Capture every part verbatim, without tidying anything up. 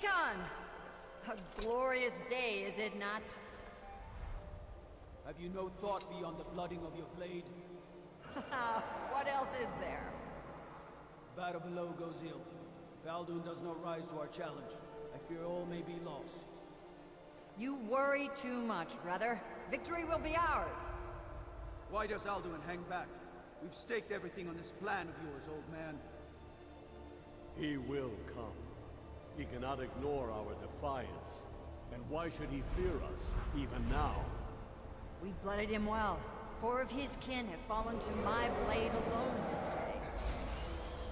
take on. A glorious day, is it not? Have you no thought beyond the blooding of your blade? What else is there? Battle below goes ill. If Alduin does not rise to our challenge, I fear all may be lost. You worry too much, brother. Victory will be ours. Why does Alduin hang back? We've staked everything on this plan of yours, old man. He will come. He cannot ignore our defiance. And why should he fear us, even now? We blooded him well. Four of his kin have fallen to my blade alone this day.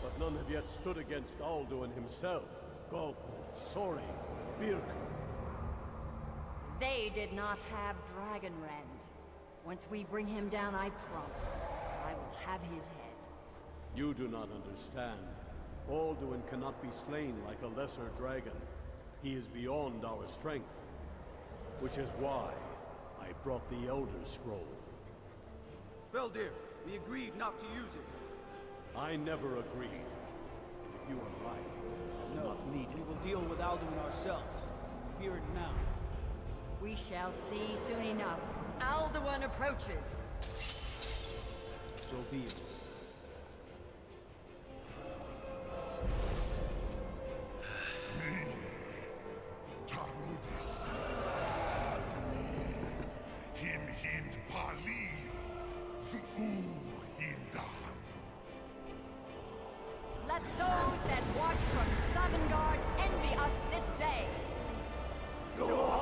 But none have yet stood against Alduin himself. Golfo, Sori, Birka. They did not have Dragonrend. Once we bring him down, I promise, I will have his head. You do not understand. Alduin cannot be slain like a lesser dragon. He is beyond our strength. Which is why I brought the Elder Scroll. Feldir, we agreed not to use it. I never agreed. And if you are right, I will no, not need it. We will deal with Alduin ourselves. Hear it now. We shall see soon enough. Alduin approaches. So be it. Let those that watch from Sovngarde envy us this day. Dova.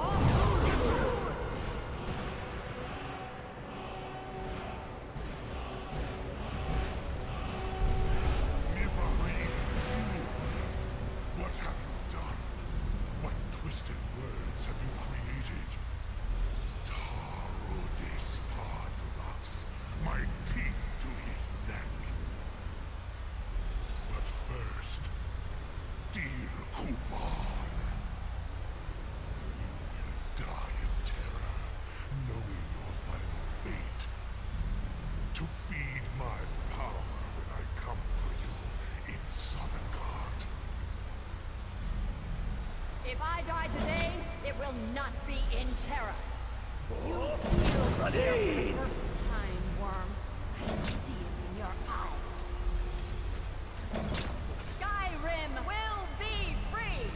If I die today, it will not be in terror. Oh, you'll feel for the first time, worm. I can see it in your eyes. Skyrim will be free!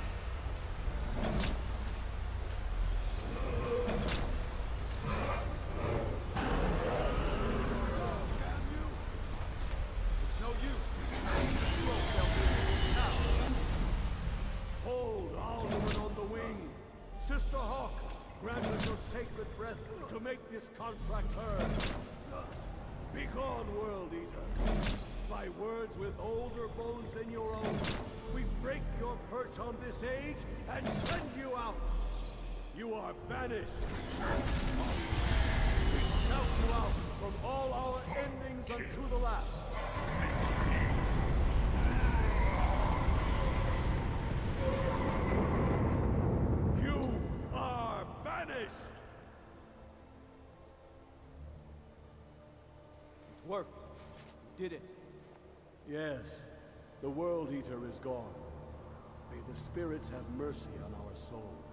It's no use. Sister Hawk, grant us your sacred breath to make this contract heard. Begone, World Eater. By words with older bones than your own, we break your perch on this age and send you out. You are banished. We shout you out from all our endings unto the last. Worked. Did it. Yes. The World Eater is gone. May the spirits have mercy on our souls.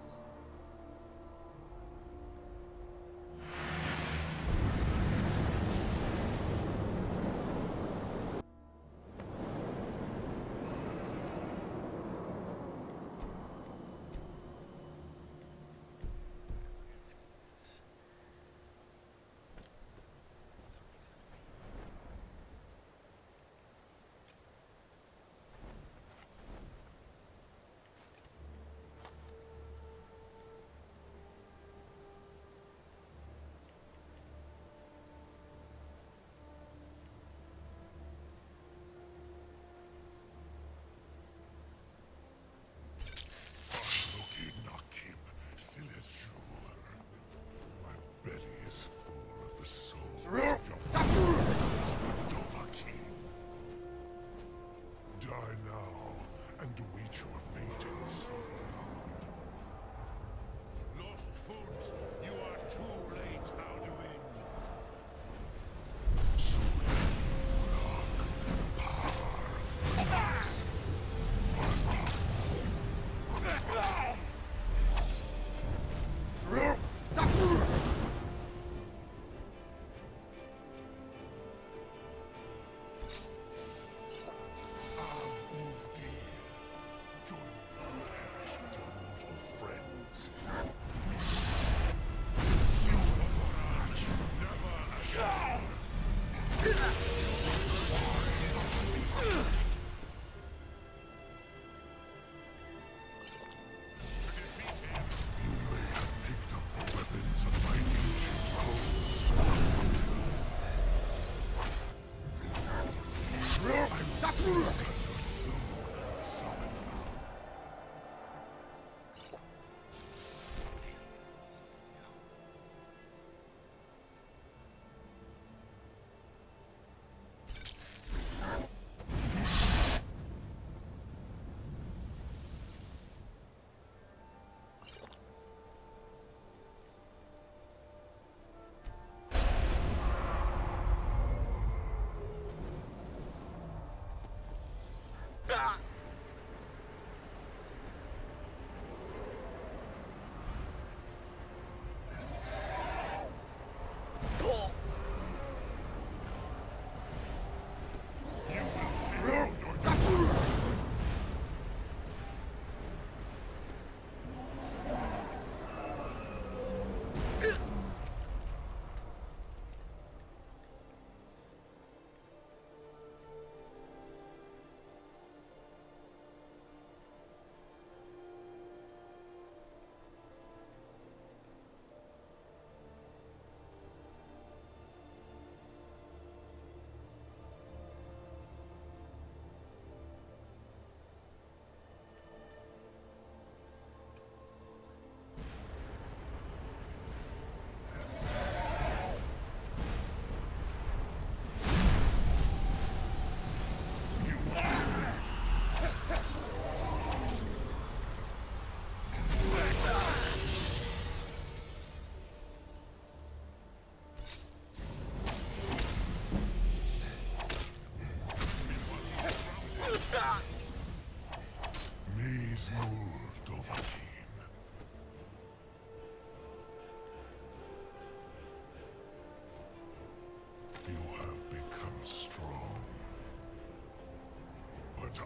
Ah!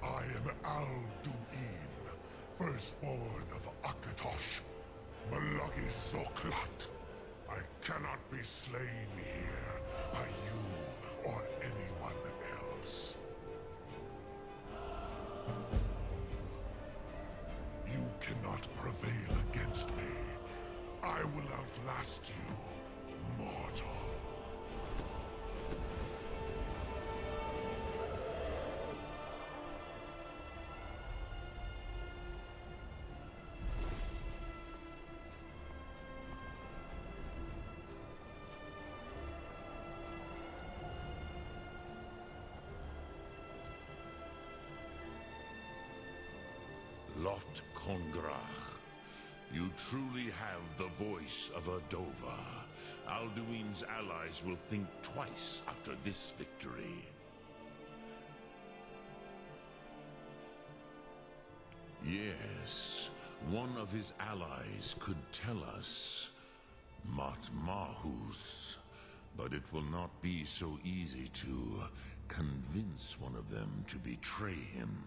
I am Alduin, firstborn of Akatosh, Malagi Zoklat. I cannot be slain here by you or anyone else. You cannot prevail against me. I will outlast you, mortal. Lot Kongrach, you truly have the voice of Adova. Alduin's allies will think twice after this victory. Yes, one of his allies could tell us Matmahus, but it will not be so easy to convince one of them to betray him.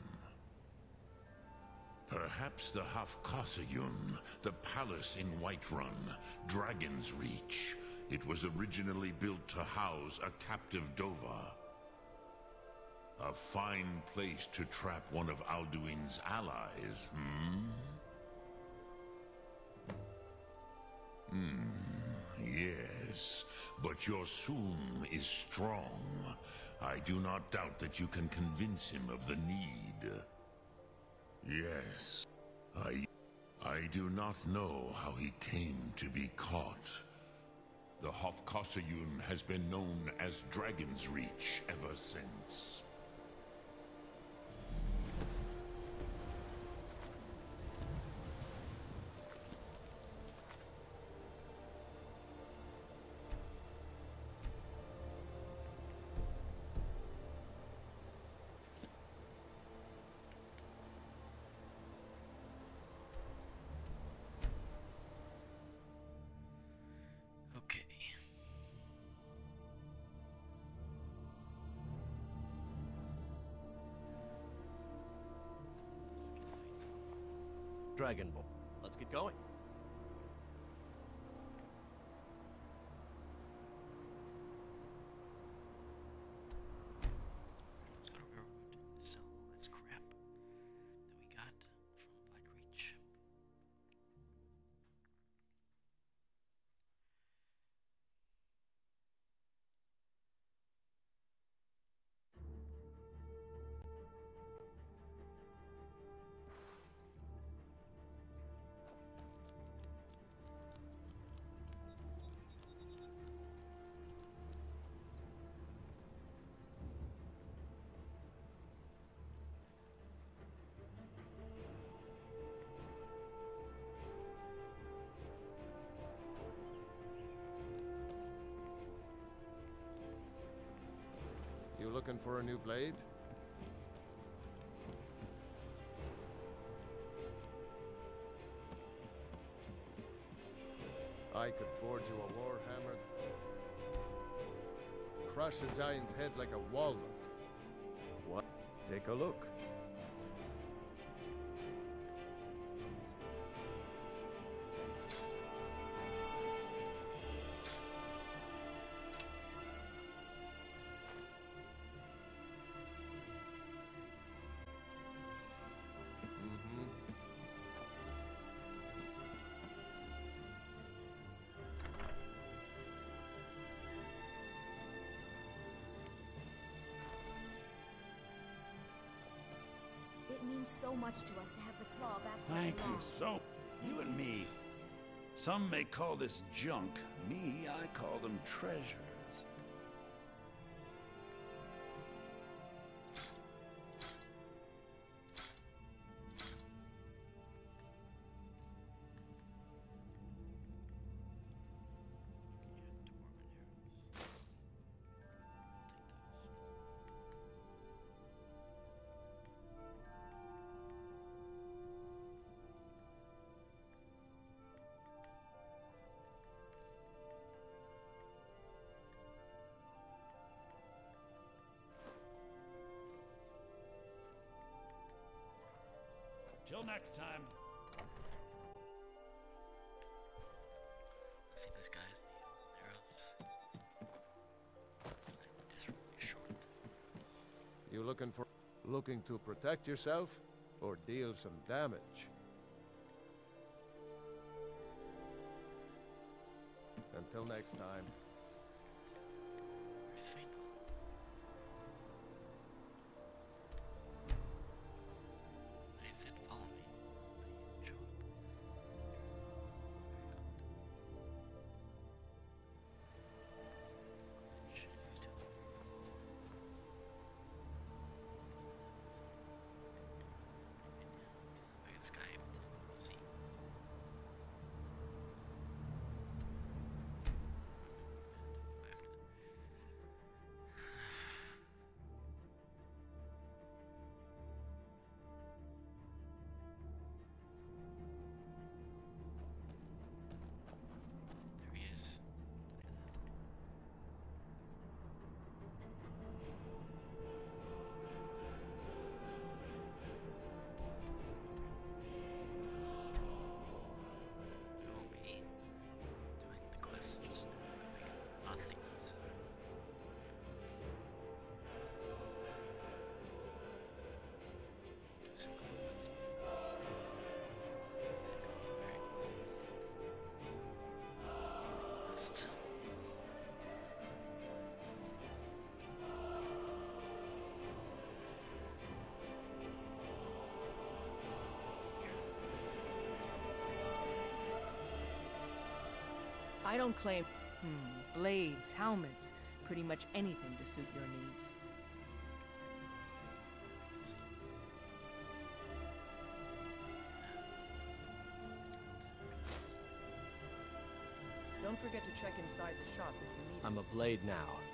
Perhaps the Hofkahsejun, the palace in Whiterun, Dragon's Reach. It was originally built to house a captive Dova. A fine place to trap one of Alduin's allies, hmm? Hmm, yes, but your Soom is strong. I do not doubt that you can convince him of the need. Yes, I... I do not know how he came to be caught. The Hofkahsejun has been known as Dragon's Reach ever since. Dragon Ball. Let's get going. Got a railroad to sell all this crap that we got from Black Reach. looking for a new blade? I could forge you a war hammer, crush a giant's head like a walnut. What? Take a look. So much to us to have the claw back. Thank you so. You and me. Some may call this junk. Me, I call them treasures. Till next time. Let's see this guy's arrows. Just short. You looking for looking to protect yourself or deal some damage? Until next time. I don't claim... Hmm, blades, helmets, pretty much anything to suit your needs. Don't forget to check inside the shop if you need it. I'm a blade now.